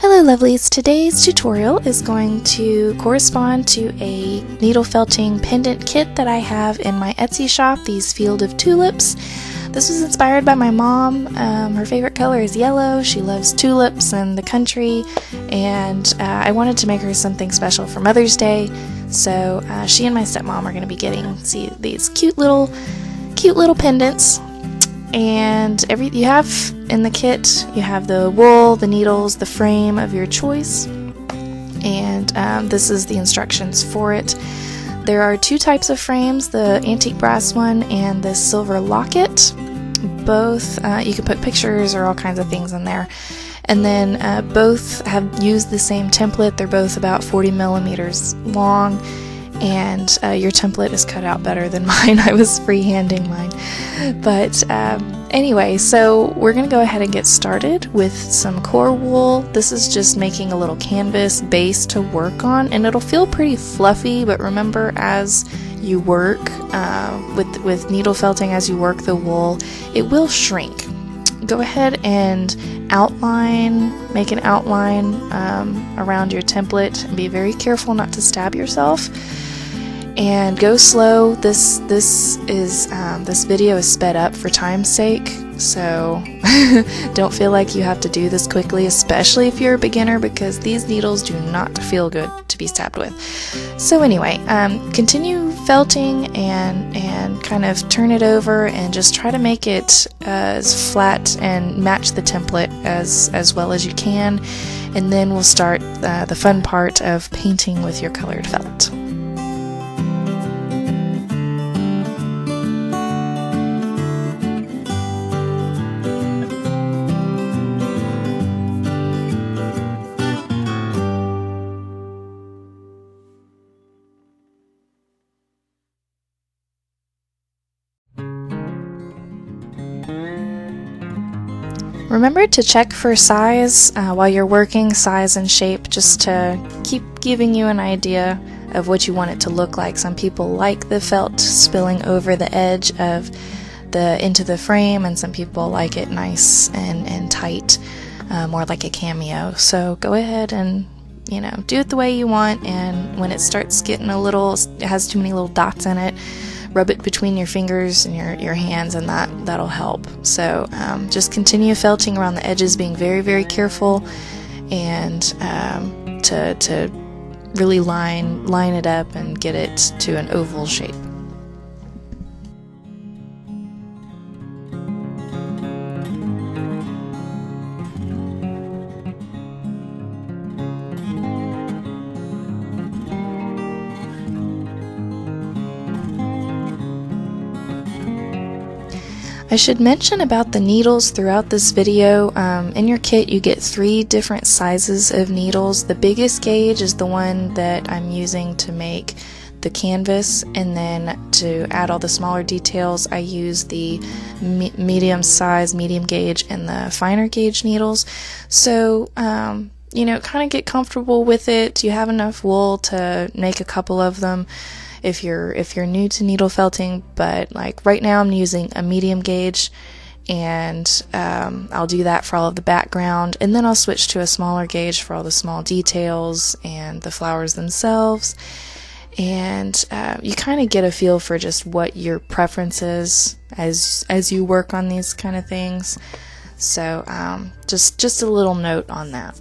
Hello lovelies, today's tutorial is going to correspond to a needle felting pendant kit that I have in my Etsy shop, these Field of Tulips. This was inspired by my mom. Her favorite color is yellow. She loves tulips and the country, and I wanted to make her something special for Mother's Day, so she and my stepmom are going to be getting these cute little pendants. And you have in the kit, you have the wool, the needles, the frame of your choice, and this is the instructions for it. There are two types of frames, the antique brass one and the silver locket. Both, you can put pictures or all kinds of things in there. And then both have used the same template. They're both about 40 millimeters long. And your template is cut out better than mine. I was freehanding mine. But anyway, so we're going to go ahead and get started with some core wool. This is just making a little canvas base to work on, and it'll feel pretty fluffy, but remember, as you work with needle felting, as you work the wool, it will shrink. Go ahead and make an outline around your template, and be very careful not to stab yourself. And go slow. This video is sped up for time's sake, so don't feel like you have to do this quickly, especially if you're a beginner, because these needles do not feel good to be stabbed with. So anyway, continue felting and kind of turn it over and just try to make it as flat and match the template as well as you can, and then we'll start the fun part of painting with your colored felt. Remember to check for size while you're working, size and shape, just to keep giving you an idea of what you want it to look like. Some people like the felt spilling over the edge of into the frame, and some people like it nice and tight, more like a cameo. So go ahead and, you know, do it the way you want, and when it starts getting it has too many little dots in it, rub it between your fingers and your hands, and that'll help. So just continue felting around the edges, being very, very careful, and to really line it up and get it to an oval shape. I should mention about the needles throughout this video. In your kit you get three different sizes of needles. The biggest gauge is the one that I'm using to make the canvas, and then to add all the smaller details I use the medium gauge and the finer gauge needles. So you know, kind of get comfortable with it. You have enough wool to make a couple of them if you're new to needle felting, but like right now I'm using a medium gauge, and I'll do that for all of the background, and then I'll switch to a smaller gauge for all the small details and the flowers themselves. And you kind of get a feel for just what your preference is as you work on these kind of things. So just a little note on that.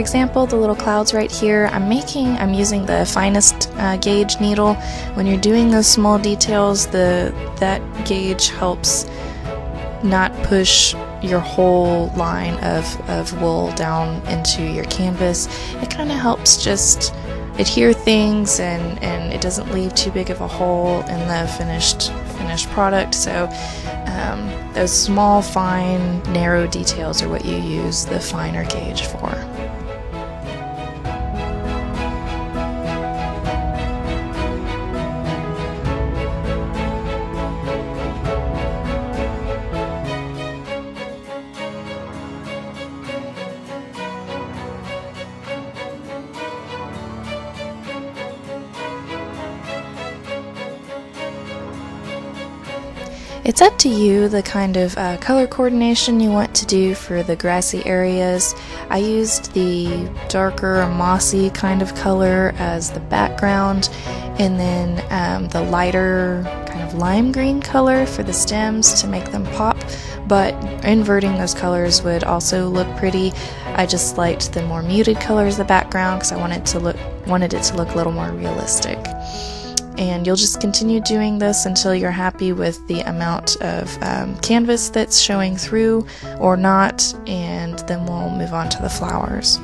example, the little clouds right here, I'm using the finest gauge needle. When you're doing those small details, that gauge helps not push your whole line of wool down into your canvas. It kind of helps just adhere things, and it doesn't leave too big of a hole in the finished product. So those small, fine, narrow details are what you use the finer gauge for. It's up to you the kind of color coordination you want to do for the grassy areas. I used the darker, mossy kind of color as the background, and then the lighter kind of lime green color for the stems to make them pop, but inverting those colors would also look pretty. I just liked the more muted color as the background because I wanted it to look a little more realistic. And you'll just continue doing this until you're happy with the amount of canvas that's showing through or not, and then we'll move on to the flowers.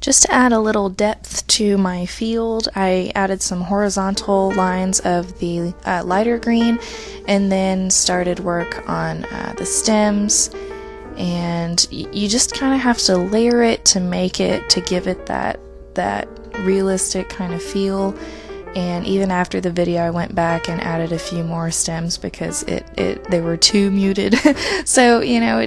Just to add a little depth to my field, I added some horizontal lines of the lighter green, and then started work on the stems. And you just kind of have to layer it to give it that realistic kind of feel. And even after the video, I went back and added a few more stems because they were too muted. So you know,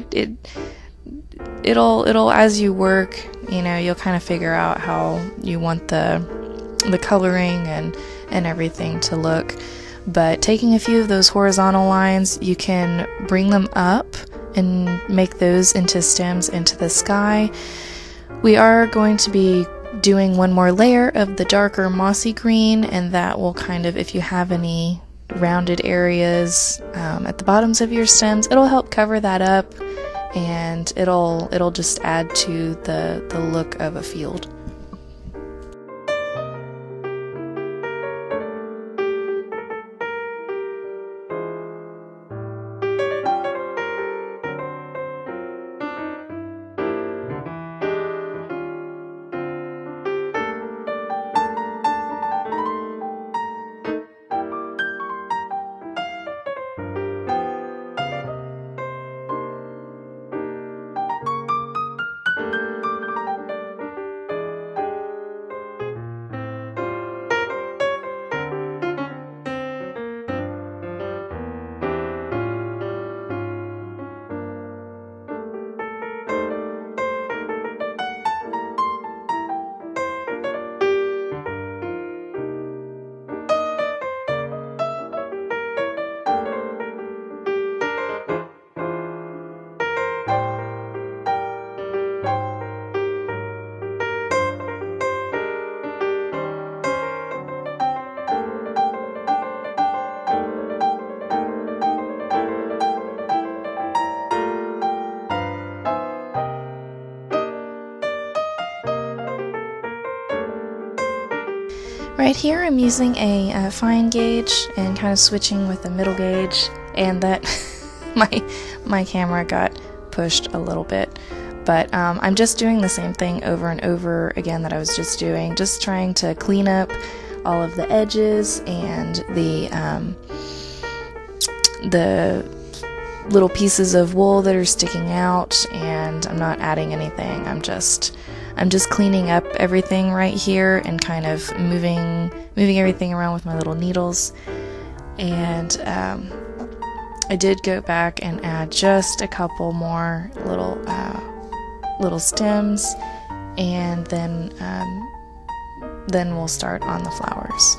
it'll as you work, you know, you'll kind of figure out how you want the coloring and everything to look. But taking a few of those horizontal lines, you can bring them up and make those into stems into the sky. We are going to be doing one more layer of the darker mossy green, and that will kind of, if you have any rounded areas at the bottoms of your stems, it'll help cover that up, and it'll just add to the look of a field. Right here I'm using a fine gauge and kind of switching with the middle gauge, and that my camera got pushed a little bit, but I'm just doing the same thing over and over again that I was just doing, just trying to clean up all of the edges and the little pieces of wool that are sticking out, and I'm not adding anything. I'm just cleaning up everything right here and kind of moving everything around with my little needles. And I did go back and add just a couple more little stems, and then we'll start on the flowers.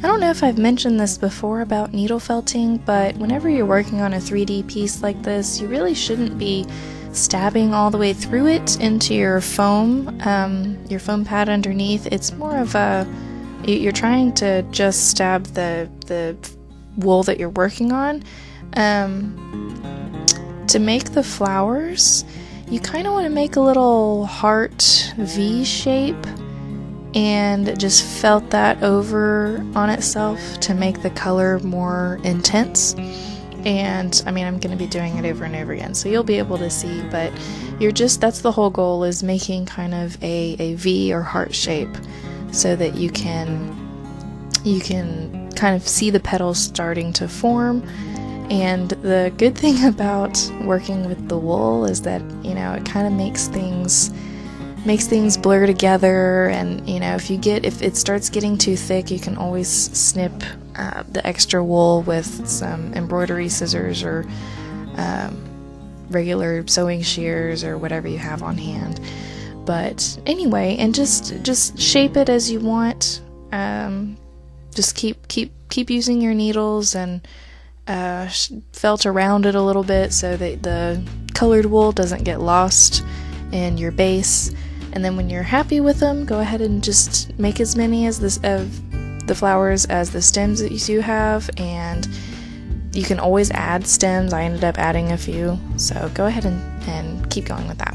I don't know if I've mentioned this before about needle felting, but whenever you're working on a 3D piece like this, you really shouldn't be stabbing all the way through it into your foam pad underneath. It's more of a, you're trying to just stab the wool that you're working on. To make the flowers, you kind of want to make a little heart V shape and just felt that over on itself to make the color more intense. And I mean, I'm going to be doing it over and over again, so you'll be able to see, but you're just, that's the whole goal, is making kind of a V or heart shape so that you can kind of see the petals starting to form. And the good thing about working with the wool is that, you know, it kind of makes things blur together, and you know, if it starts getting too thick, you can always snip the extra wool with some embroidery scissors or regular sewing shears or whatever you have on hand. But anyway, and just shape it as you want. Just keep using your needles and felt around it a little bit so that the colored wool doesn't get lost in your base. And then when you're happy with them, go ahead and just make as many as this of the flowers as the stems that you do have, and you can always add stems. I ended up adding a few, so go ahead and keep going with that.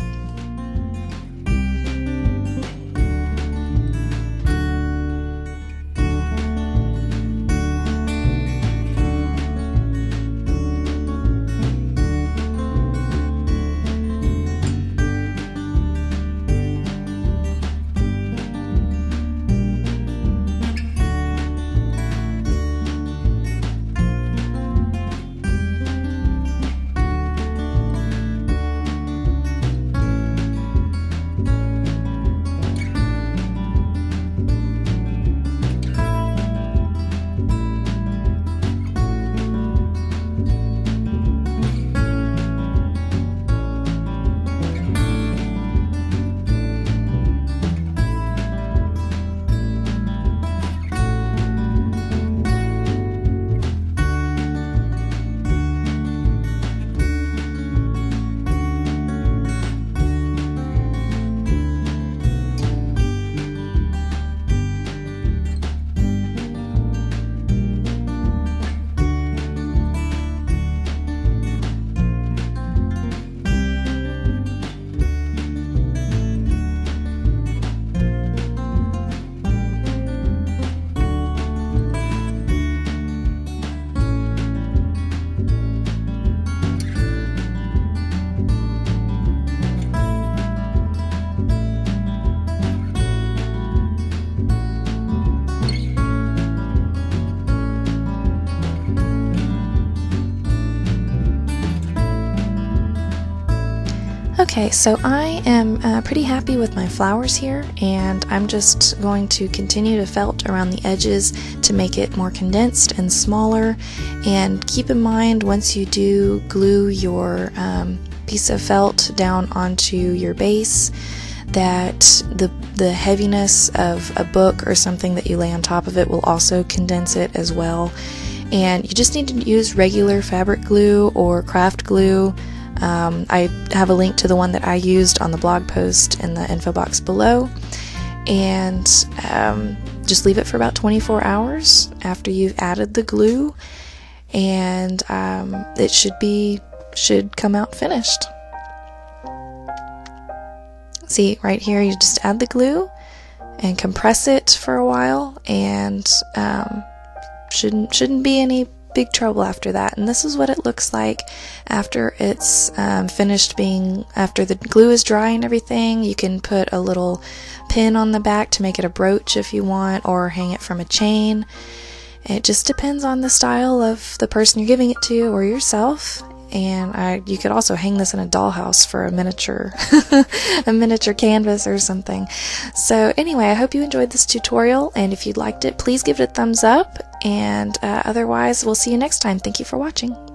Okay, so I am pretty happy with my flowers here, and I'm just going to continue to felt around the edges to make it more condensed and smaller. And keep in mind, once you do glue your piece of felt down onto your base, that the heaviness of a book or something that you lay on top of it will also condense it as well. And you just need to use regular fabric glue or craft glue. I have a link to the one that I used on the blog post in the info box below, and just leave it for about 24 hours after you've added the glue, and it should come out finished. See right here, you just add the glue and compress it for a while, and shouldn't be any big trouble after that. And this is what it looks like after it's finished being, after the glue is dry and everything. You can put a little pin on the back to make it a brooch if you want, or hang it from a chain. It just depends on the style of the person you're giving it to or yourself. And you could also hang this in a dollhouse for a miniature canvas or something. So anyway, I hope you enjoyed this tutorial, and if you liked it, please give it a thumbs up, and otherwise we'll see you next time. Thank you for watching.